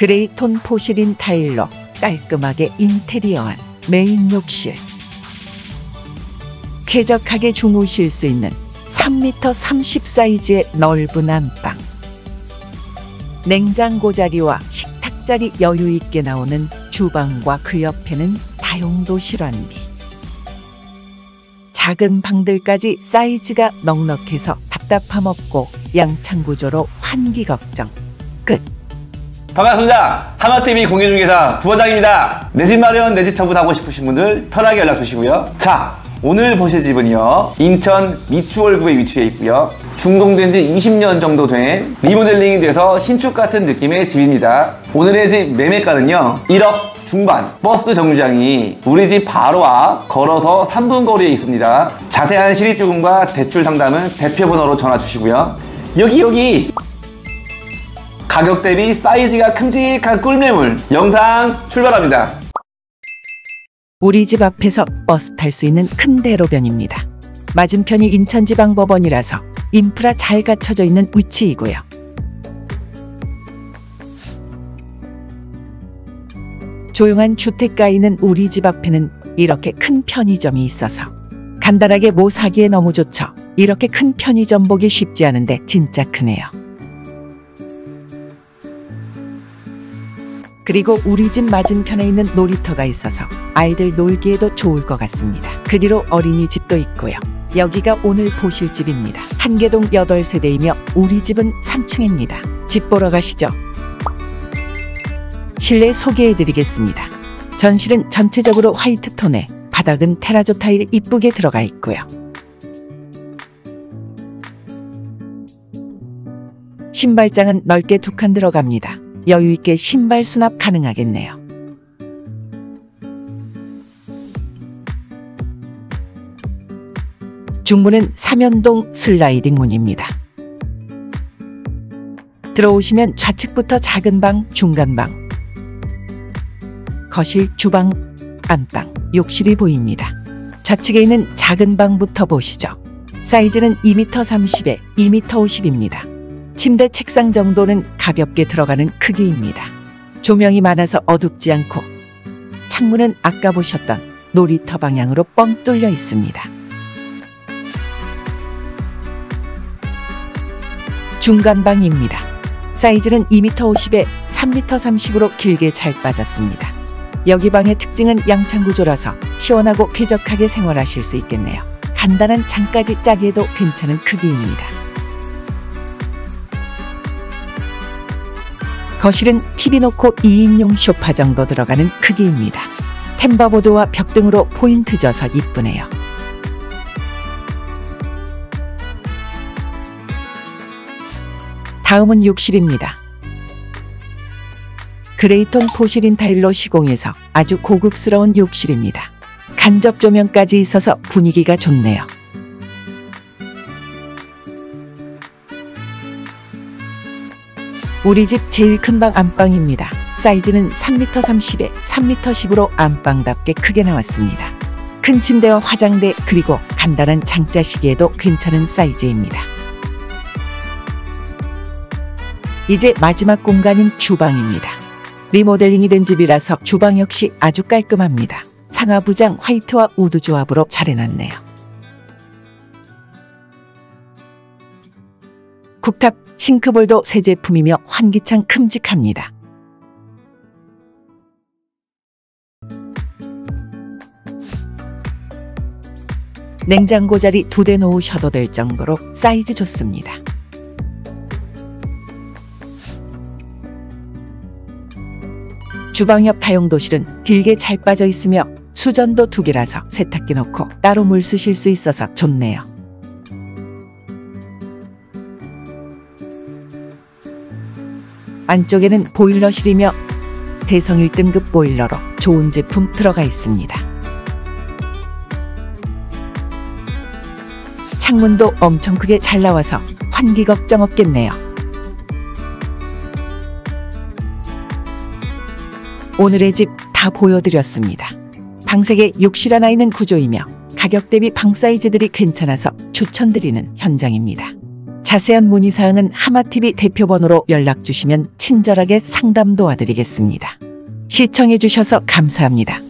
그레이톤 포실린 타일로 깔끔하게 인테리어한 메인 욕실. 쾌적하게 주무실 수 있는 3m 30 사이즈의 넓은 안방. 냉장고 자리와 식탁 자리 여유 있게 나오는 주방과 그 옆에는 다용도 실환비. 작은 방들까지 사이즈가 넉넉해서 답답함 없고 양창 구조로 환기 걱정 끝. 반갑습니다. 하마TV 공개중개사 부원장입니다. 내 집 마련, 내 집 터부하고 싶으신 분들 편하게 연락 주시고요. 자, 오늘 보실 집은요, 인천 미추홀구에 위치해 있고요, 준공된 지 20년 정도 된 리모델링이 돼서 신축 같은 느낌의 집입니다. 오늘의 집 매매가는요 1억 중반, 버스 정류장이 우리 집 바로 앞 걸어서 3분 거리에 있습니다. 자세한 실입 조건과 대출 상담은 대표 번호로 전화 주시고요. 여기 가격 대비 사이즈가 큼직한 꿀매물 영상 출발합니다. 우리 집 앞에서 버스 탈 수 있는 큰 대로변입니다. 맞은편이 인천지방법원이라서 인프라 잘 갖춰져 있는 위치이고요. 조용한 주택가인 우리 집 앞에는 이렇게 큰 편의점이 있어서 간단하게 뭐 사기에 너무 좋죠. 이렇게 큰 편의점 보기 쉽지 않은데 진짜 크네요. 그리고 우리 집 맞은편에 있는 놀이터가 있어서 아이들 놀기에도 좋을 것 같습니다. 그 뒤로 어린이집도 있고요. 여기가 오늘 보실 집입니다. 한개동 8세대이며 우리 집은 3층입니다. 집 보러 가시죠. 실내 소개해드리겠습니다. 전실은 전체적으로 화이트 톤에 바닥은 테라조 타일 이쁘게 들어가 있고요. 신발장은 넓게 2칸 들어갑니다. 여유있게 신발 수납 가능하겠네요. 중문은 삼연동 슬라이딩 문입니다. 들어오시면 좌측부터 작은 방, 중간방, 거실, 주방, 안방, 욕실이 보입니다. 좌측에 있는 작은 방부터 보시죠. 사이즈는 2m 30에 2m 50입니다. 침대 책상 정도는 가볍게 들어가는 크기입니다. 조명이 많아서 어둡지 않고 창문은 아까 보셨던 놀이터 방향으로 뻥 뚫려 있습니다. 중간방입니다. 사이즈는 2m 50에 3m 30으로 길게 잘 빠졌습니다. 여기 방의 특징은 양창 구조라서 시원하고 쾌적하게 생활하실 수 있겠네요. 간단한 장까지 짜기에도 괜찮은 크기입니다. 거실은 TV 놓고 2인용 소파 정도 들어가는 크기입니다. 템버보드와 벽등으로 포인트 줘서 이쁘네요. 다음은 욕실입니다. 그레이톤 포실린 타일로 시공해서 아주 고급스러운 욕실입니다. 간접 조명까지 있어서 분위기가 좋네요. 우리 집 제일 큰 방 안방입니다. 사이즈는 3m 30에 3m 10으로 안방답게 크게 나왔습니다. 큰 침대와 화장대, 그리고 간단한 장자 시기에도 괜찮은 사이즈입니다. 이제 마지막 공간인 주방입니다. 리모델링이 된 집이라서 주방 역시 아주 깔끔합니다. 상하부장 화이트와 우드 조합으로 잘 해놨네요. 국탑, 싱크볼도 새 제품이며 환기창 큼직합니다. 냉장고 자리 2대 놓으셔도 될 정도로 사이즈 좋습니다. 주방 옆 다용도실은 길게 잘 빠져 있으며 수전도 2개라서 세탁기 넣고 따로 물 쓰실 수 있어서 좋네요. 안쪽에는 보일러실이며 대성 1등급 보일러로 좋은 제품 들어가 있습니다. 창문도 엄청 크게 잘 나와서 환기 걱정 없겠네요. 오늘의 집 다 보여드렸습니다. 방 3개, 욕실 하나 있는 구조이며 가격 대비 방 사이즈들이 괜찮아서 추천드리는 현장입니다. 자세한 문의사항은 하마TV 대표번호로 연락주시면 친절하게 상담 도와드리겠습니다. 시청해주셔서 감사합니다.